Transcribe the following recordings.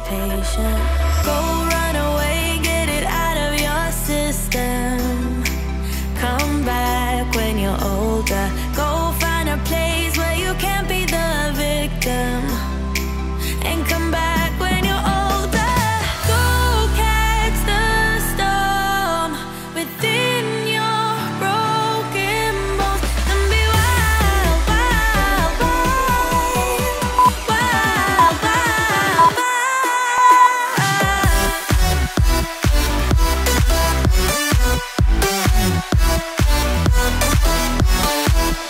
is patient. Go run away, get it out of your system. Come back when you're older. Go find a place where you can't be the victim, and come back when you're older. Go catch the storm within your broken bones, and be wild, wild, wild, wild, wild, wild, wild.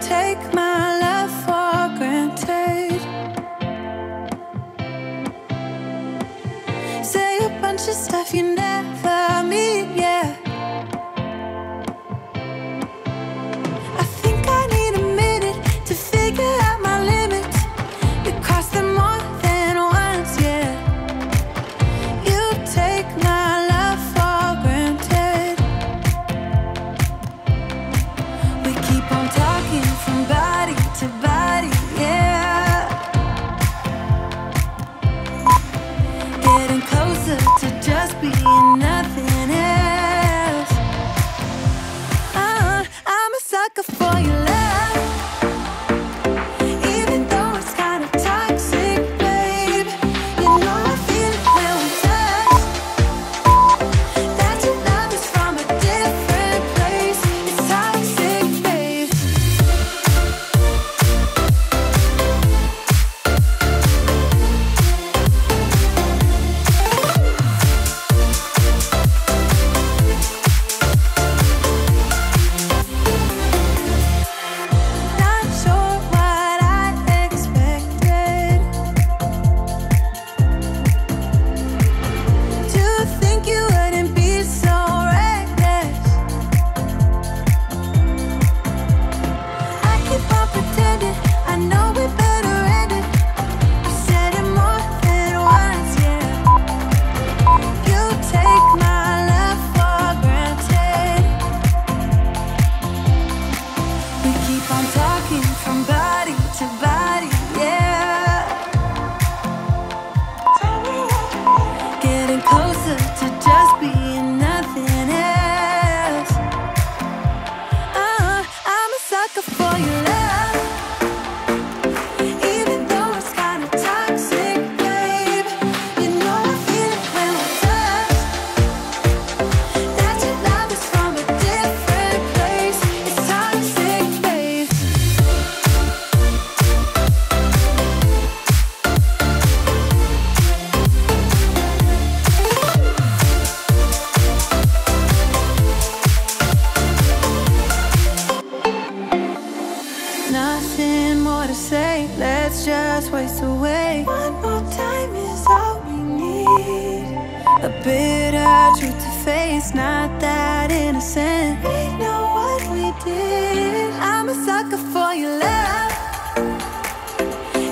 take my life for granted. Say a bunch of stuff you never mean, yeah. I think I need a minute to figure out my limits. You cross them more than once, yeah. You take my life for granted. We keep on talking from body to body, yeah. Getting closer to just being nothing else. I'm a sucker for your love, even though it's kind of toxic, babe. You know I feel it when we touch. That your love is from a different place. It's toxic, babe. Not sure what I expected. To think you wouldn't be so reckless. I keep on pretending I know we better end it. I said it more than once, yeah. You take my love for granted. We keep on talking from body to body, yeah. Getting closer to just being nothing else. I'm a sucker for your love, even though it's kind of toxic, babe. You know I feel it when we touch. That your love is from a different place. It's toxic, babe. Nothing more to say, let's just waste away. One more time is all we need. A bitter truth to face, not that innocent. We know what we did. I'm a sucker for your love,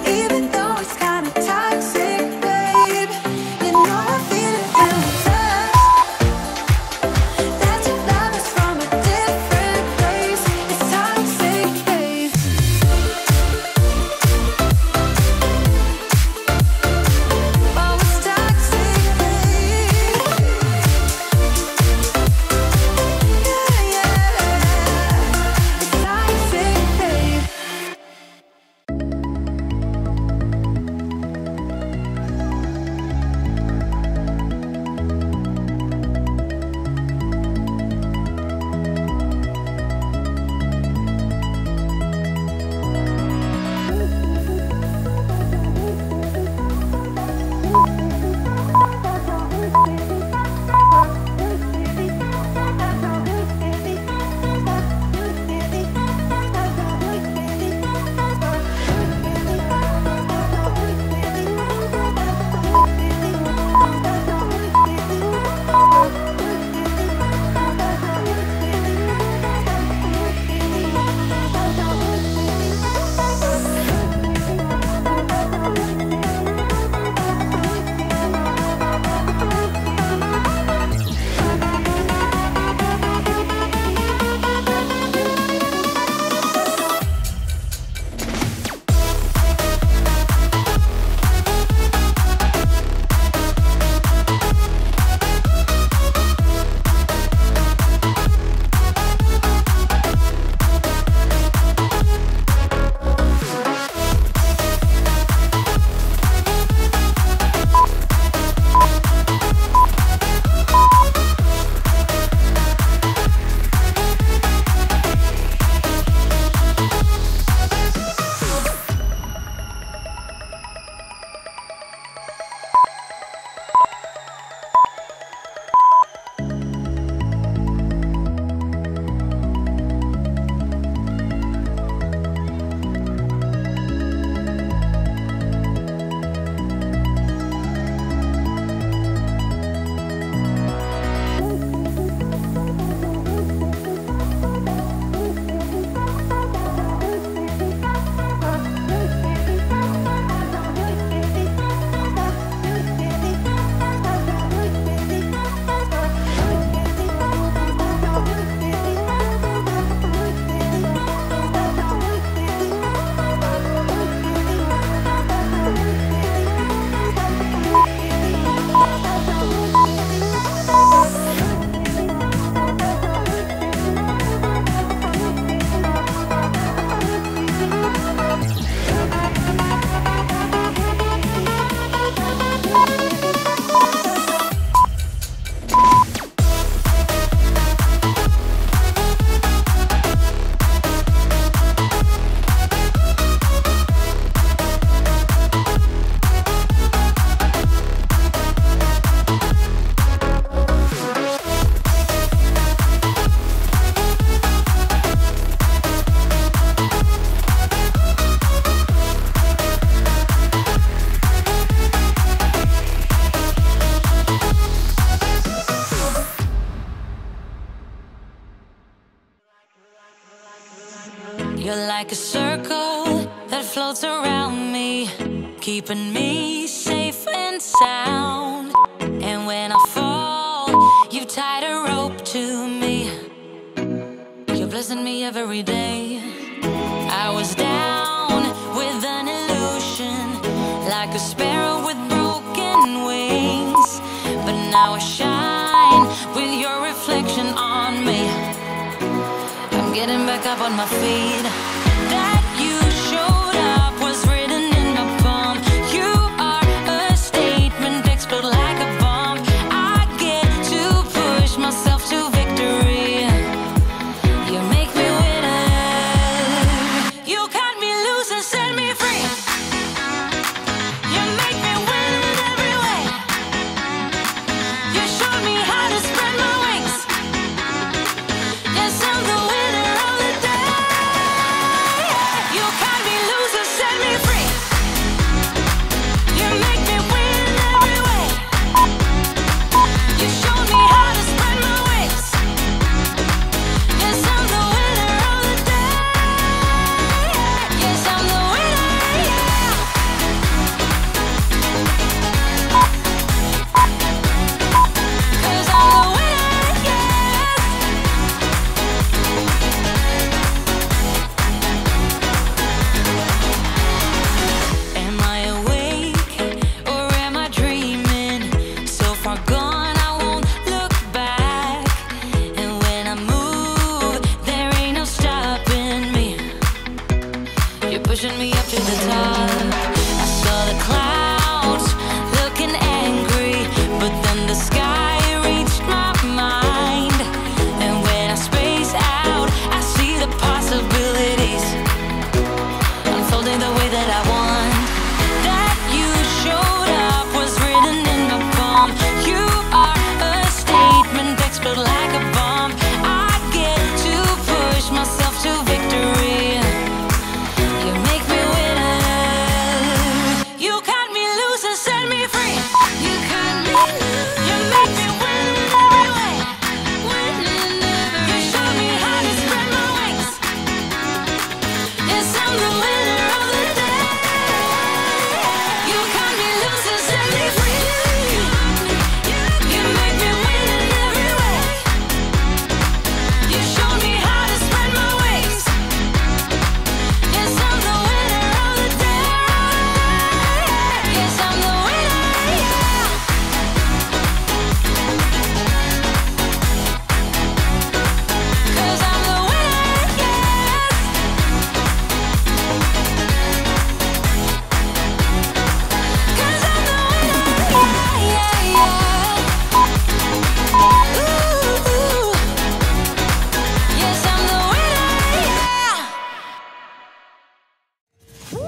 even though it's kind of toxic, babe. You know I feel it when we touch. That your love is from a different place. It's toxic, babe. Oh, it's toxic, babe. Yeah, yeah. It's toxic, babe. like a circle that floats around me, keeping me safe and sound. And when I fall, you tied a rope to me. You're blessing me every day. I was down with an illusion, like a sparrow with broken wings, but now I shine with your reflection on me. I'm getting back up on my feet. That you showed up was written in my palm. You are a statement, explode like a bomb. I get to push myself to victory. You make me winner. You cut me loose and set me free. You make me win in every way. You showed me how to spread my wings. Yes, I'm the winner of the day. You cut me loose and set me free. You make me win in every way. You showed me how to spread my wings. Yes, I'm the winner of the day. Yes, I'm the winner, yeah. Cause I'm the winner, yes. Am I awake or am I dreaming? So far gone, I won't look back. And when I move, there ain't no stopping me. You're pushing me up to the top. I saw the clouds looking angry, but then the sky reached my mind. And when I space out, I see the possibilities unfolding the way that I want. That you showed up was written in my palm. You are a statement, explode like a bomb. I get to push myself to victory. You make me winner. You cut me loose and set me free. You cut me loose. You make me win in every way. You show me how to spread my wings. Yes, I'm the winner of the day. You cut me loose and set me free. You make me win in every way. You show me how to spread my wings. Yes, I'm the winner of the day. Yes, I'm the winner, yeah. Cause I'm the winner, yes. Cause I'm the winner, yeah. Ooh, yes, I'm the winner, yeah.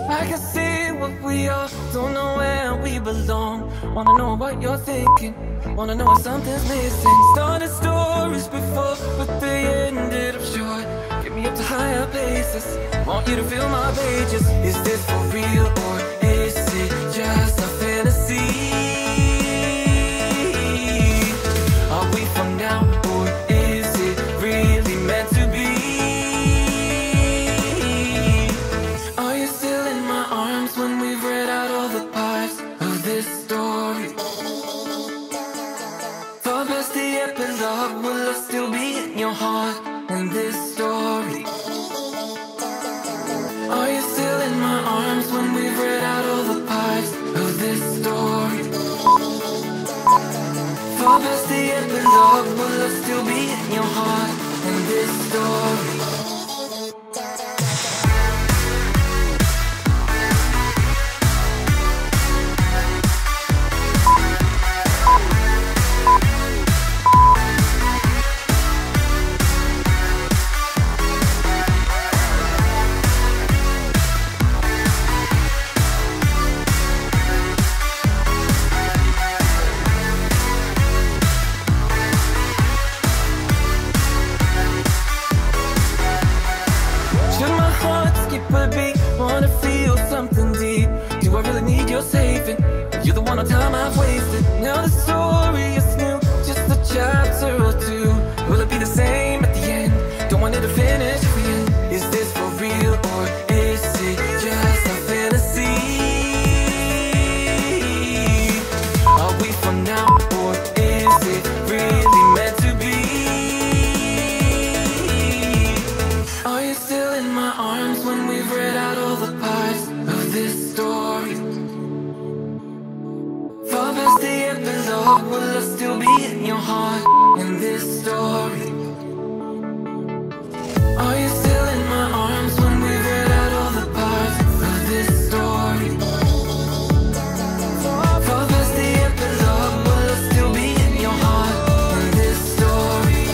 I can see what we are, don't know where we belong. Wanna know what you're thinking, wanna know if something's missing. Started stories before, but they ended up short. Get me up to higher places, want you to fill my pages. Is this for real or is it just a fantasy? Are we from now or is it really meant to be? Are you still in my arms when we've read out all the parts of this story? Far past the epilogue, will I still be in your heart in this story? Are you still in my arms when we've read out all the parts of this story? Far past the epilogue, will I still be in your heart in this story? Should my heart skip a beat? Wanna feel something deep? Do I really need your saving? You're the one on time I've wasted. Now the story is new, just a chapter or two. Will it be the same at the end? Don't want it to finish again. Is this for real or spread out all the parts of this story. Far past the epilogue, will I still be in your heart in this story? Are you still in my arms when we read out all the parts of this story? Far past the epilogue, will I still be in your heart in this story?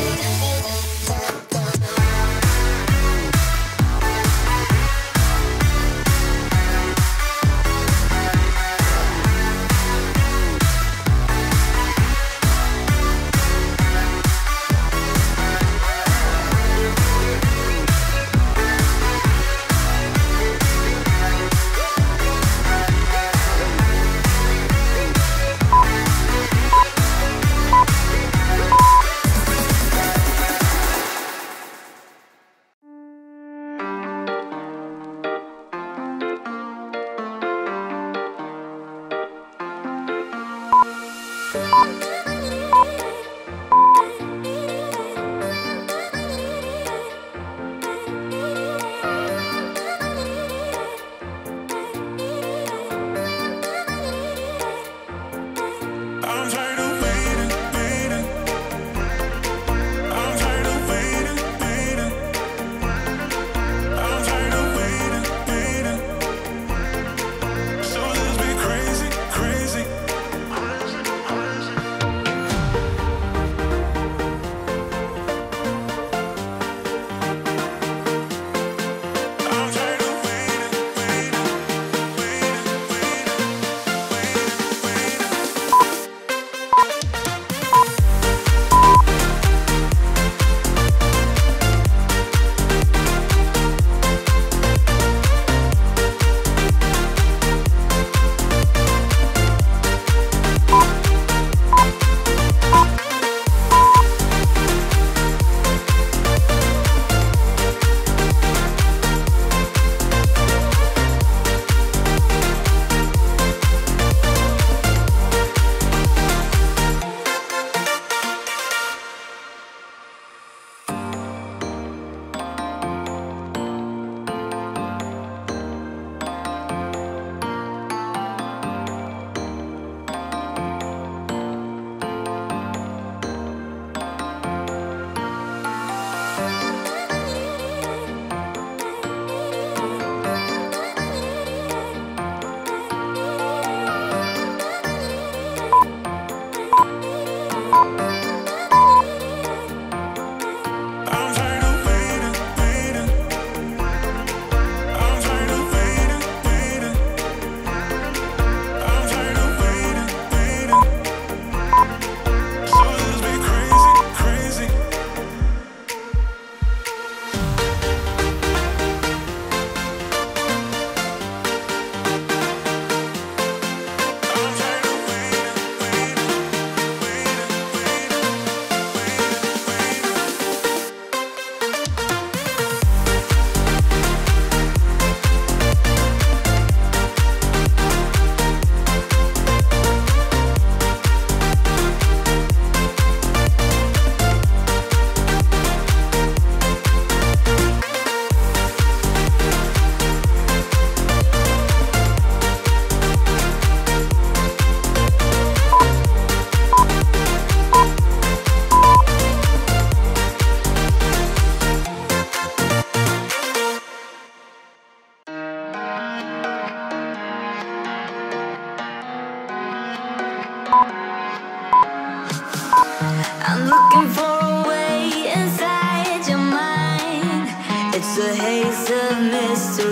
I'm looking for a way inside your mind. It's a haze of mystery.